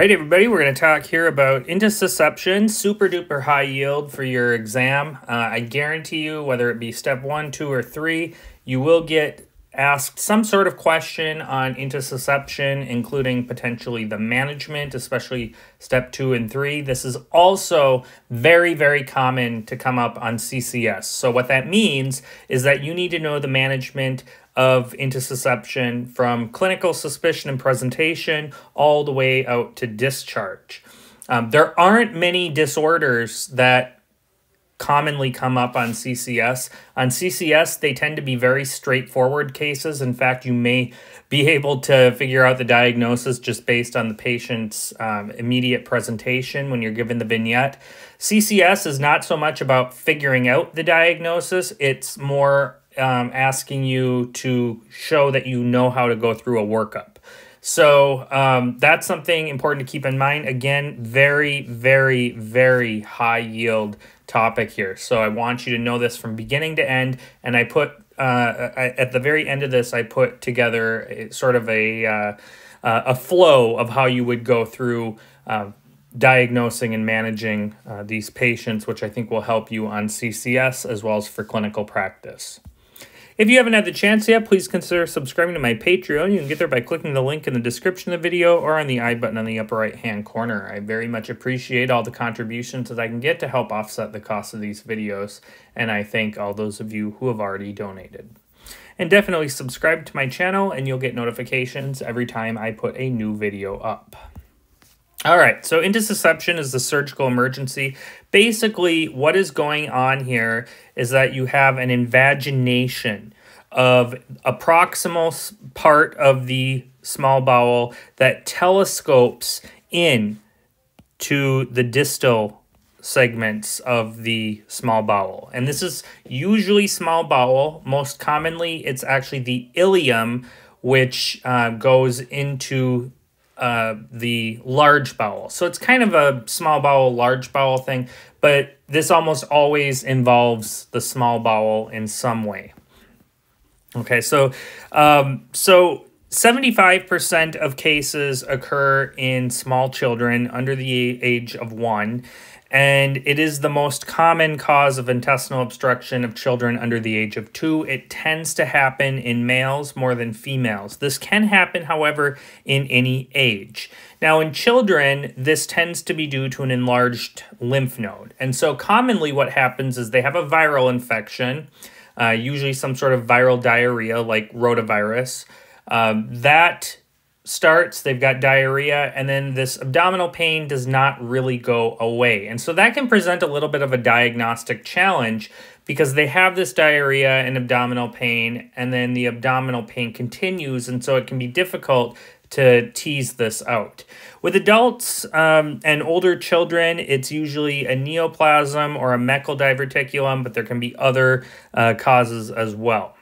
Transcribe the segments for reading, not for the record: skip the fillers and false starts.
Alright everybody, we're going to talk here about intussusception, super duper high yield for your exam. I guarantee you, whether it be step 1, 2, or 3, you will get asked some sort of question on intussusception, including potentially the management, especially step 2 and 3. This is also very, very common to come up on CCS. So what that means is that you need to know the management of intussusception from clinical suspicion and presentation all the way out to discharge. There aren't many disorders that commonly come up on CCS. On CCS, they tend to be very straightforward cases. In fact, you may be able to figure out the diagnosis just based on the patient's immediate presentation when you're given the vignette. CCS is not so much about figuring out the diagnosis. It's more asking you to show that you know how to go through a workup. So that's something important to keep in mind. Again, very, very, very high yield topic here. So I want you to know this from beginning to end. And I put, at the very end of this, I put together sort of a flow of how you would go through diagnosing and managing these patients, which I think will help you on CCS as well as for clinical practice. If you haven't had the chance yet, please consider subscribing to my Patreon. You can get there by clicking the link in the description of the video or on the I button on the upper right-hand corner. I very much appreciate all the contributions that I can get to help offset the cost of these videos, and I thank all those of you who have already donated. And definitely subscribe to my channel, and you'll get notifications every time I put a new video up. All right, so intussusception is the surgical emergency. Basically, what is going on here is that you have an invagination of a proximal part of the small bowel that telescopes in to the distal segments of the small bowel. And this is usually small bowel. Most commonly, it's actually the ileum, which goes into the large bowel. So it's kind of a small bowel, large bowel thing, but this almost always involves the small bowel in some way. Okay, so 75% of cases occur in small children under the age of 1, and it is the most common cause of intestinal obstruction of children under the age of 2. It tends to happen in males more than females. This can happen, however, in any age. Now, in children, this tends to be due to an enlarged lymph node. And so commonly what happens is they have a viral infection, usually some sort of viral diarrhea like rotavirus. That starts, they've got diarrhea, and then this abdominal pain does not really go away. And so that can present a little bit of a diagnostic challenge because they have this diarrhea and abdominal pain, and then the abdominal pain continues, and so it can be difficult to tease this out. With adults and older children, it's usually a neoplasm or a mecal diverticulum, but there can be other causes as well.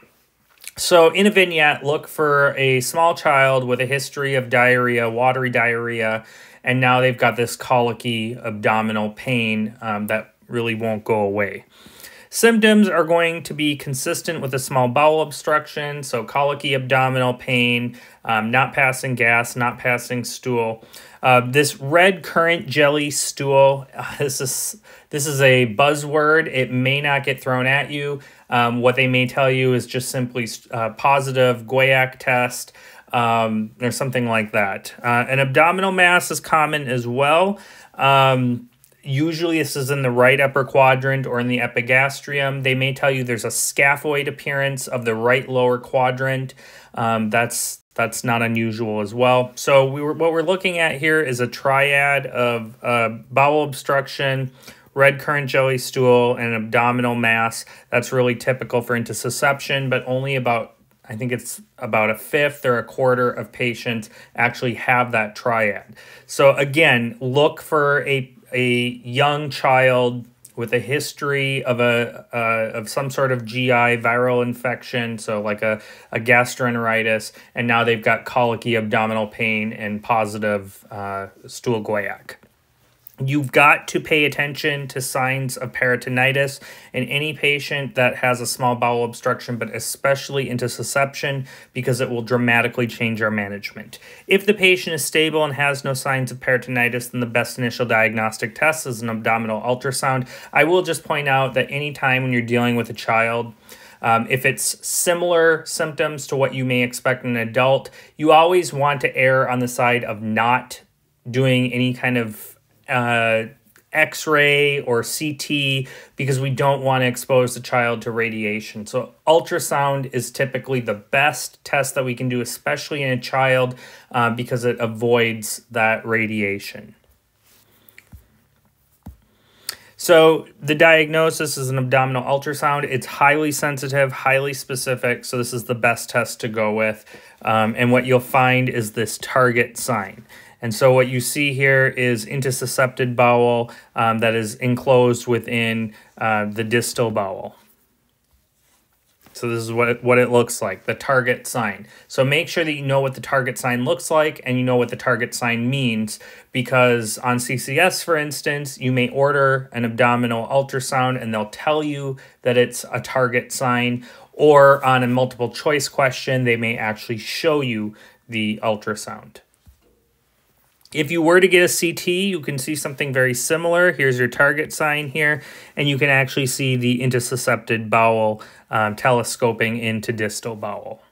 So in a vignette, look for a small child with a history of diarrhea, watery diarrhea, and now they've got this colicky abdominal pain that really won't go away. Symptoms are going to be consistent with a small bowel obstruction, so colicky abdominal pain, not passing gas, not passing stool. This red currant jelly stool, this is a buzzword. It may not get thrown at you. What they may tell you is just simply positive GOIAC test or something like that. An abdominal mass is common as well. Usually this is in the right upper quadrant or in the epigastrium. They may tell you there's a scaphoid appearance of the right lower quadrant. That's not unusual as well. So what we're looking at here is a triad of bowel obstruction, red currant jelly stool, and abdominal mass. That's really typical for intussusception, but only about, I think it's about a fifth or a quarter of patients actually have that triad. So again, look for a young child with a history of some sort of GI viral infection, so like a gastroenteritis, and now they've got colicky abdominal pain and positive stool GOIAC. You've got to pay attention to signs of peritonitis in any patient that has a small bowel obstruction, but especially intussusception, because it will dramatically change our management. If the patient is stable and has no signs of peritonitis, then the best initial diagnostic test is an abdominal ultrasound. I will just point out that anytime when you're dealing with a child, if it's similar symptoms to what you may expect in an adult, you always want to err on the side of not doing any kind of X-ray or CT, because we don't want to expose the child to radiation. So ultrasound is typically the best test that we can do, especially in a child, because it avoids that radiation. So the diagnosis is an abdominal ultrasound. It's highly sensitive, highly specific. So this is the best test to go with. And what you'll find is this target sign. And so what you see here is intussuscepted bowel that is enclosed within the distal bowel. So this is what it looks like, the target sign. So make sure that you know what the target sign looks like and you know what the target sign means, because on CCS, for instance, you may order an abdominal ultrasound and they'll tell you that it's a target sign, or on a multiple choice question, they may actually show you the ultrasound. If you were to get a CT, you can see something very similar. Here's your target sign here, and you can actually see the intussuscepted bowel telescoping into distal bowel.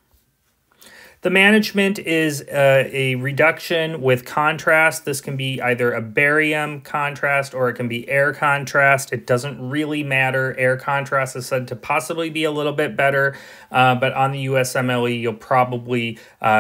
The management is a reduction with contrast. This can be either a barium contrast or it can be air contrast. It doesn't really matter. Air contrast is said to possibly be a little bit better, but on the USMLE, you'll probably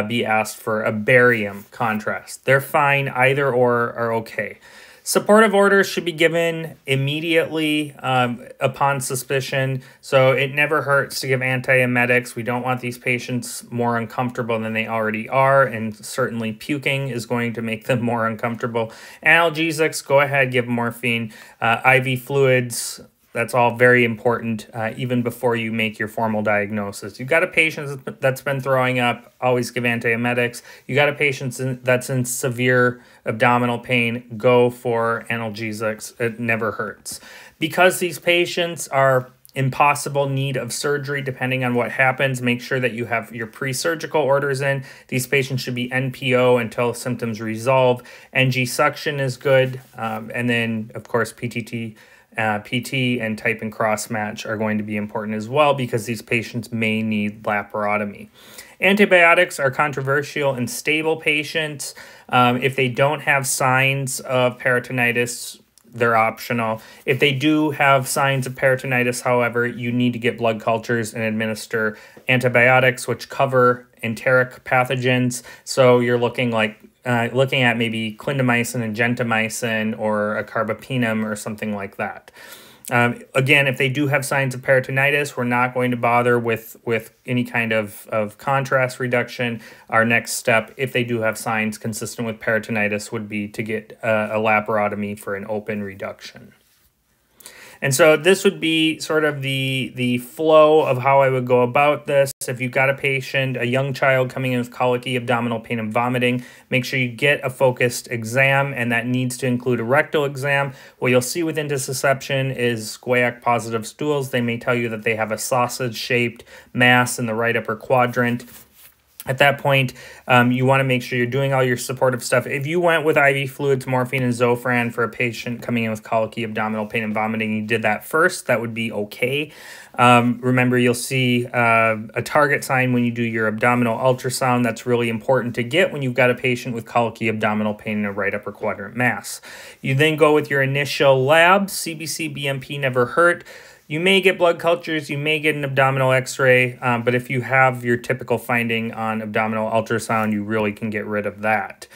be asked for a barium contrast. They're fine. Either or are okay. Supportive orders should be given immediately upon suspicion, so it never hurts to give antiemetics. We don't want these patients more uncomfortable than they already are, and certainly puking is going to make them more uncomfortable. Analgesics, go ahead, give morphine. IV fluids, that's all very important even before you make your formal diagnosis. You've got a patient that's been throwing up, always give antiemetics. You got a patient that's in severe abdominal pain, go for analgesics. It never hurts. Because these patients are in possible need of surgery, depending on what happens, make sure that you have your pre-surgical orders in. These patients should be NPO until symptoms resolve. NG suction is good. And then, of course, PT and type and cross match are going to be important as well, because these patients may need laparotomy. Antibiotics are controversial in stable patients. If they don't have signs of peritonitis, they're optional. If they do have signs of peritonitis, however, you need to get blood cultures and administer antibiotics, which cover enteric pathogens. So you're looking at maybe clindamycin and gentamicin or a carbapenem or something like that. Again, if they do have signs of peritonitis, we're not going to bother with any kind of contrast reduction. Our next step, if they do have signs consistent with peritonitis, would be to get a laparotomy for an open reduction. And so this would be sort of the flow of how I would go about this. If you've got a patient, a young child coming in with colicky, abdominal pain, and vomiting, make sure you get a focused exam, and that needs to include a rectal exam. What you'll see with intussusception is GOIAC-positive stools. They may tell you that they have a sausage-shaped mass in the right upper quadrant. At that point, you want to make sure you're doing all your supportive stuff. If you went with IV fluids, morphine, and Zofran for a patient coming in with colicky, abdominal pain, and vomiting, you did that first, that would be okay. Remember, you'll see a target sign when you do your abdominal ultrasound. That's really important to get when you've got a patient with colicky, abdominal pain, and a right upper quadrant mass. You then go with your initial labs. CBC, BMP never hurt. You may get blood cultures, you may get an abdominal x-ray, but if you have your typical finding on abdominal ultrasound, you really can get rid of that.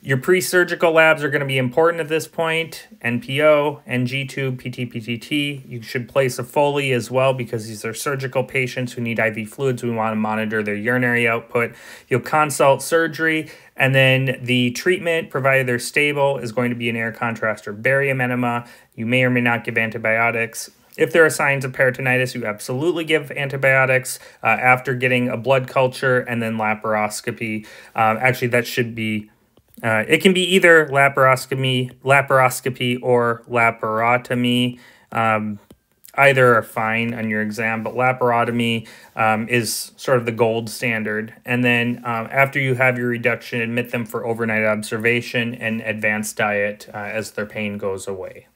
Your pre-surgical labs are going to be important at this point, NPO, NG tube, PT, PTT. You should place a Foley as well, because these are surgical patients who need IV fluids. We want to monitor their urinary output. You'll consult surgery. And then the treatment, provided they're stable, is going to be an air contrast or barium enema. You may or may not give antibiotics. If there are signs of peritonitis, you absolutely give antibiotics after getting a blood culture and then laparoscopy. Actually, that should be It can be either laparoscopy or laparotomy. Either are fine on your exam, but laparotomy is sort of the gold standard. And then after you have your reduction, admit them for overnight observation and advanced diet as their pain goes away.